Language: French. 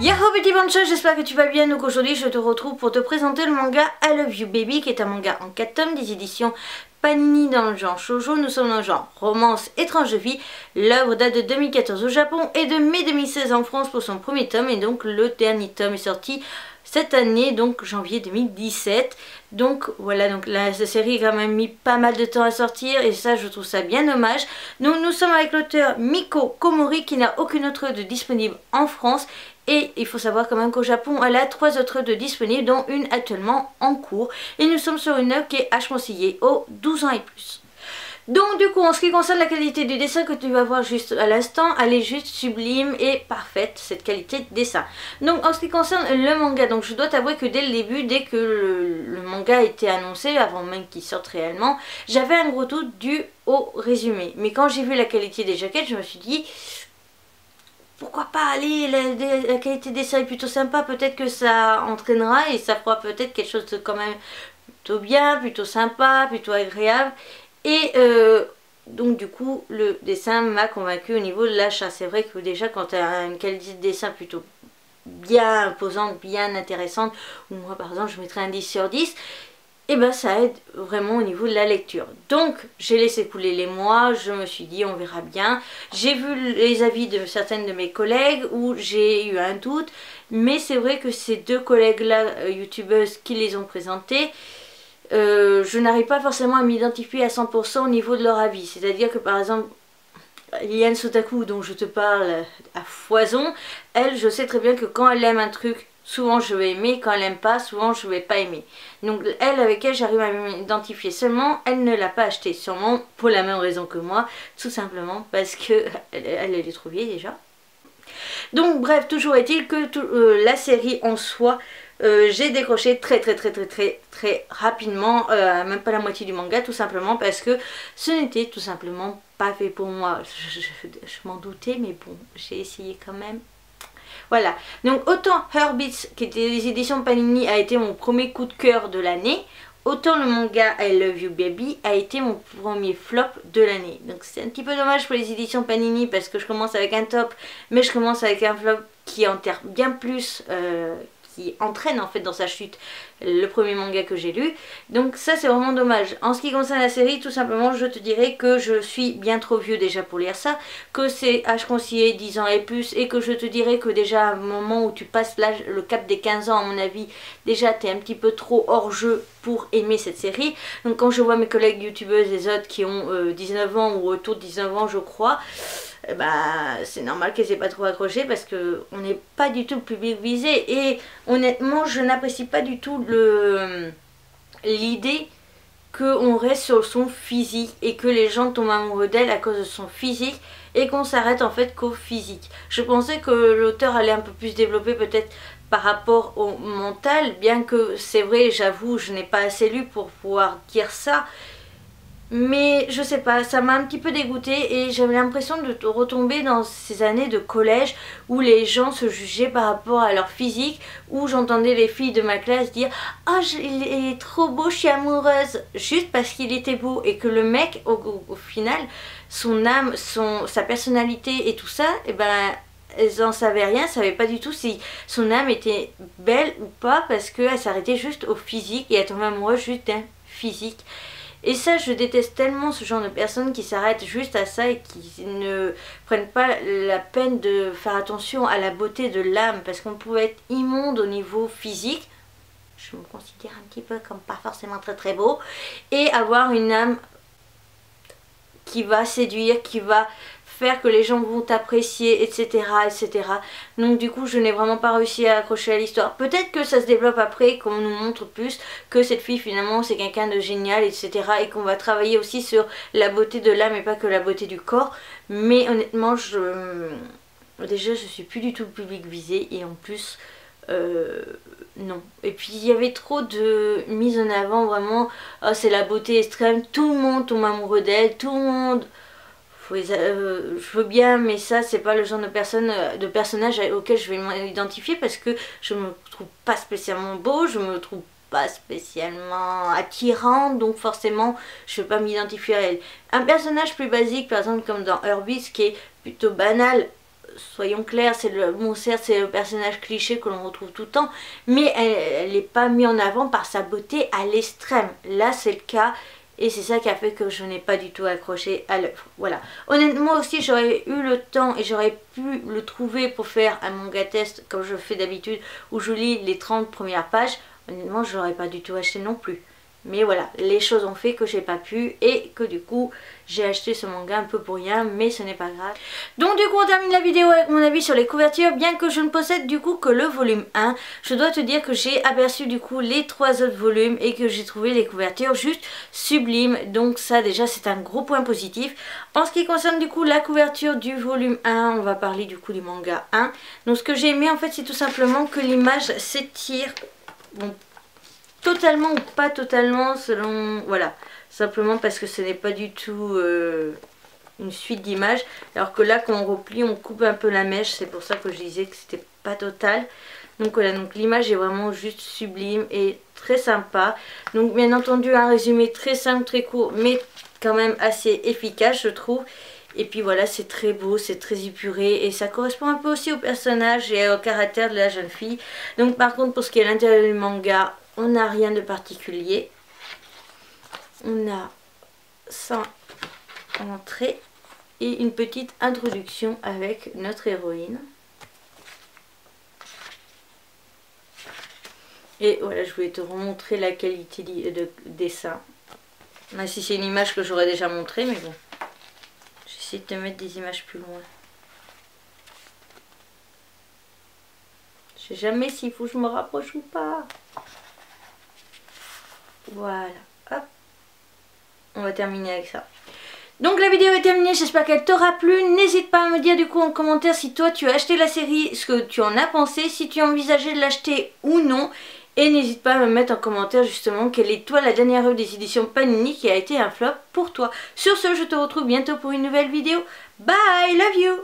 Yahoo petit Pancha, j'espère que tu vas bien. Donc aujourd'hui je te retrouve pour te présenter le manga I love you baby, qui est un manga en 4 tomes des éditions Panini dans le genre Shoujo. Nous sommes dans le genre romance étrange de vie. L'œuvre date de 2014 au Japon et de mai 2016 en France pour son premier tome, et donc le dernier tome est sorti cette année, donc janvier 2017. Donc voilà, donc cette série a quand même mis pas mal de temps à sortir et ça je trouve ça bien dommage. Donc nous sommes avec l'auteur Miko Komori qui n'a aucune autre œuvre de disponible en France, et il faut savoir quand même qu'au Japon elle a 3 autres œuvres de disponibles dont une actuellement en cours, et nous sommes sur une œuvre qui est conseillée aux 12 ans et plus. Donc du coup, en ce qui concerne la qualité du dessin que tu vas voir juste à l'instant, elle est juste sublime et parfaite, cette qualité de dessin. Donc en ce qui concerne le manga, donc je dois t'avouer que dès le début, dès que le manga a été annoncé, avant même qu'il sorte réellement, j'avais un gros doute dû au résumé. Mais quand j'ai vu la qualité des jaquettes, je me suis dit pourquoi pas aller, la qualité de dessin est plutôt sympa, peut-être que ça entraînera et ça fera peut-être quelque chose de quand même plutôt bien, plutôt sympa, plutôt agréable. Et donc du coup le dessin m'a convaincu au niveau de l'achat. C'est vrai que déjà quand tu as une qualité de dessin plutôt bien imposante, bien intéressante, ou moi par exemple je mettrais un 10 sur 10, et ben ça aide vraiment au niveau de la lecture. Donc j'ai laissé couler les mois, je me suis dit on verra bien. J'ai vu les avis de certaines de mes collègues où j'ai eu un doute, mais c'est vrai que ces deux collègues là, youtubeuses qui les ont présentés, je n'arrive pas forcément à m'identifier à 100% au niveau de leur avis. C'est-à-dire que par exemple, Lilian Sotaku, dont je te parle à foison, elle, je sais très bien que quand elle aime un truc, souvent je vais aimer, quand elle n'aime pas, souvent je vais pas aimer. Donc elle, avec elle, j'arrive à m'identifier, seulement elle ne l'a pas acheté, sûrement pour la même raison que moi, tout simplement parce que elle est trop vieille déjà. Donc bref, toujours est-il que la série en soi, j'ai décroché très rapidement, même pas la moitié du manga, tout simplement parce que ce n'était tout simplement pas fait pour moi. Je m'en doutais, mais bon, j'ai essayé quand même. Voilà, donc autant Her Beats, qui était des éditions Panini, a été mon premier coup de cœur de l'année, autant le manga I Love You Baby a été mon premier flop de l'année. Donc c'est un petit peu dommage pour les éditions Panini parce que je commence avec un top, mais je commence avec un flop qui enterre bien plus, qui entraîne en fait dans sa chute le premier manga que j'ai lu. Donc ça c'est vraiment dommage. En ce qui concerne la série, tout simplement je te dirais que je suis bien trop vieux déjà pour lire ça, que c'est âge conseillé 10 ans et plus, et que je te dirais que déjà à un moment où tu passes l'âge, le cap des 15 ans à mon avis, déjà t'es un petit peu trop hors jeu pour aimer cette série. Donc quand je vois mes collègues youtubeuses, les autres qui ont 19 ans ou autour de 19 ans je crois, bah c'est normal qu'elles aient pas trop accroché parce que on n'est pas du tout le public visé, et honnêtement je n'apprécie pas du tout l'idée qu'on reste sur son physique et que les gens tombent amoureux d'elle à cause de son physique et qu'on s'arrête en fait qu'au physique. Je pensais que l'auteur allait un peu plus développer peut-être par rapport au mental, bien que c'est vrai, j'avoue, je n'ai pas assez lu pour pouvoir dire ça. Mais je sais pas, ça m'a un petit peu dégoûtée et j'avais l'impression de retomber dans ces années de collège où les gens se jugeaient par rapport à leur physique, où j'entendais les filles de ma classe dire « Ah, il est trop beau, je suis amoureuse !» juste parce qu'il était beau, et que le mec, au final, son âme, sa personnalité et tout ça, et ben, elles n'en savaient rien, elles ne savaient pas du tout si son âme était belle ou pas parce qu'elle s'arrêtait juste au physique et elle tombait amoureuse juste d'un physique. Et ça, je déteste tellement ce genre de personnes qui s'arrêtent juste à ça et qui ne prennent pas la peine de faire attention à la beauté de l'âme, parce qu'on pouvait être immonde au niveau physique, je me considère un petit peu comme pas forcément très beau, et avoir une âme qui va séduire, qui va faire que les gens vont t'apprécier, etc., etc. Donc du coup je n'ai vraiment pas réussi à accrocher à l'histoire. Peut-être que ça se développe après, qu'on nous montre plus que cette fille finalement c'est quelqu'un de génial, etc., et qu'on va travailler aussi sur la beauté de l'âme et pas que la beauté du corps. Mais honnêtement déjà je suis plus du tout public visé, et en plus non. Et puis il y avait trop de mise en avant vraiment, oh, c'est la beauté extrême, tout le monde tombe amoureux d'elle, tout le monde. Je veux bien, mais ça c'est pas le genre de personnage auquel je vais m'identifier, parce que je me trouve pas spécialement beau, je me trouve pas spécialement attirant, donc forcément je ne vais pas m'identifier à elle. Un personnage plus basique, par exemple comme dans Herbis, qui est plutôt banal, soyons clairs, c'est le bon, certes c'est le personnage cliché que l'on retrouve tout le temps, mais elle n'est pas mise en avant par sa beauté à l'extrême. Là c'est le cas, et c'est ça qui a fait que je n'ai pas du tout accroché à l'œuvre. Voilà. Honnêtement aussi, j'aurais eu le temps et j'aurais pu le trouver pour faire un manga test comme je fais d'habitude, où je lis les 30 premières pages. Honnêtement, je n'aurais pas du tout acheté non plus. Mais voilà, les choses ont fait que j'ai pas pu et que du coup j'ai acheté ce manga un peu pour rien, mais ce n'est pas grave. Donc du coup on termine la vidéo avec mon avis sur les couvertures, bien que je ne possède du coup que le volume 1. Je dois te dire que j'ai aperçu du coup les 3 autres volumes et que j'ai trouvé les couvertures juste sublimes. Donc ça déjà c'est un gros point positif. En ce qui concerne du coup la couverture du volume 1, on va parler du coup du manga 1. Donc ce que j'ai aimé en fait, c'est tout simplement que l'image s'étire. Bon, totalement ou pas totalement, selon, voilà, simplement parce que ce n'est pas du tout une suite d'images, alors que là quand on replie on coupe un peu la mèche, c'est pour ça que je disais que c'était pas total. Donc voilà, donc l'image est vraiment juste sublime et très sympa. Donc bien entendu un résumé très simple, très court, mais quand même assez efficace je trouve. Et puis voilà, c'est très beau, c'est très épuré et ça correspond un peu aussi au personnage et au caractère de la jeune fille. Donc par contre pour ce qui est à l'intérieur du manga, on n'a rien de particulier. On a ça en entrée et une petite introduction avec notre héroïne. Et voilà, je voulais te remontrer la qualité de dessin. Même si c'est une image que j'aurais déjà montrée, mais bon. J'essaie de te mettre des images plus loin. Je sais jamais s'il faut que je me rapproche ou pas. Voilà, hop, on va terminer avec ça. Donc la vidéo est terminée, j'espère qu'elle t'aura plu. N'hésite pas à me dire du coup en commentaire si toi tu as acheté la série, ce que tu en as pensé, si tu as envisagé de l'acheter ou non. Et n'hésite pas à me mettre en commentaire justement quelle est toi la dernière œuvre des éditions Panini qui a été un flop pour toi. Sur ce, je te retrouve bientôt pour une nouvelle vidéo. Bye, love you!